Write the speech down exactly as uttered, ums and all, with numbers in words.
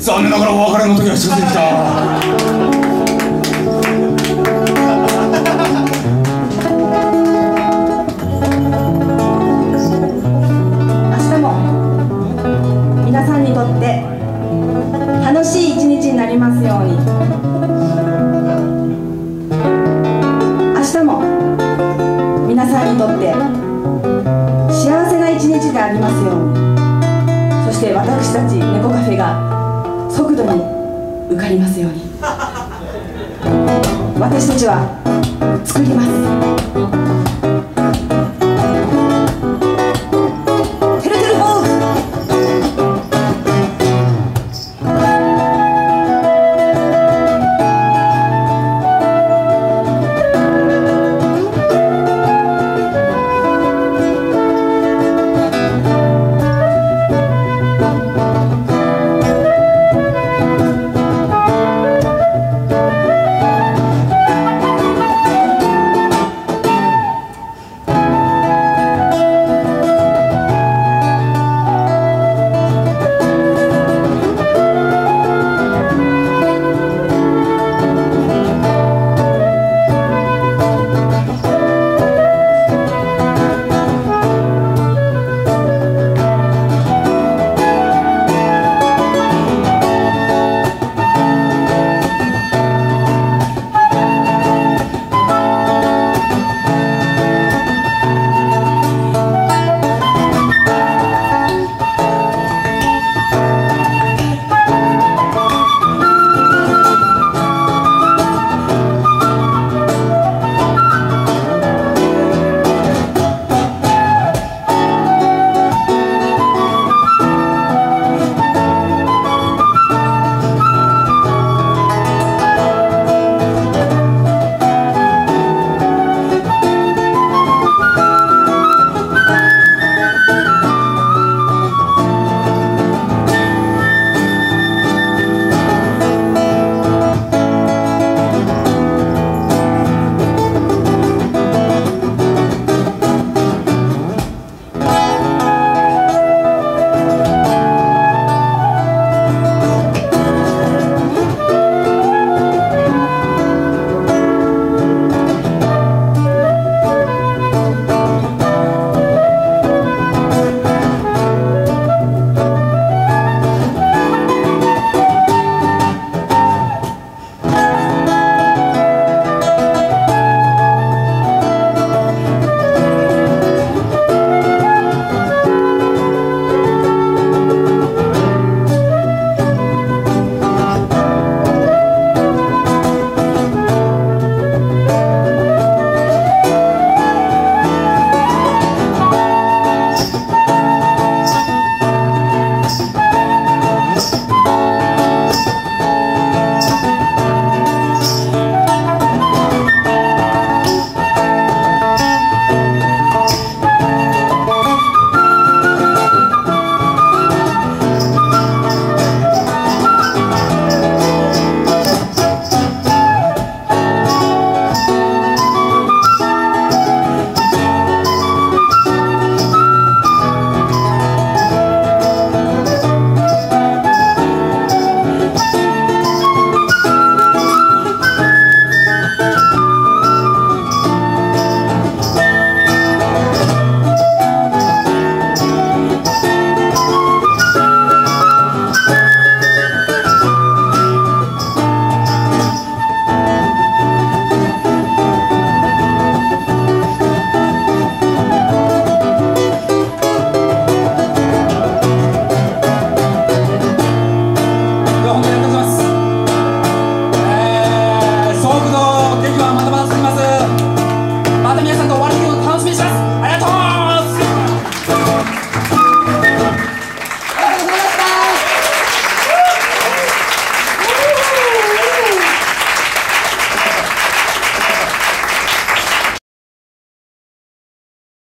残念ながらお別れの時が近づいてきた。私たち猫カフェが速度に受かりますように私たちは作ります。